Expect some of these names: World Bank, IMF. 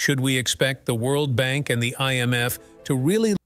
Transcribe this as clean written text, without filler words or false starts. Should we expect the World Bank and the IMF to really